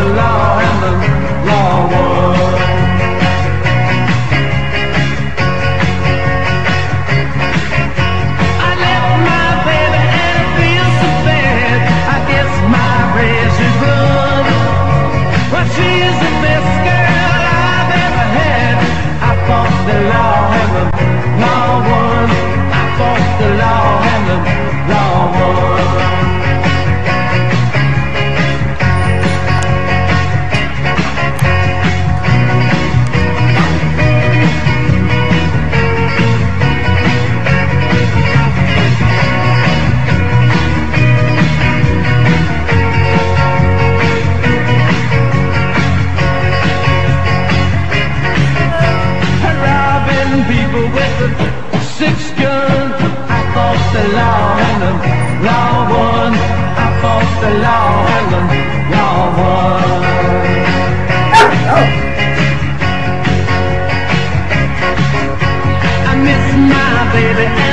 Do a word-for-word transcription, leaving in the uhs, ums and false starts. the law and the law was. I left my baby and I feel so bad. I guess my bridge is good. Well, she is the best girl I've ever had. I fought the law and the law won. I fought the law and the law won. I fought the law and the law won. I fought the law and the law won. I miss my baby.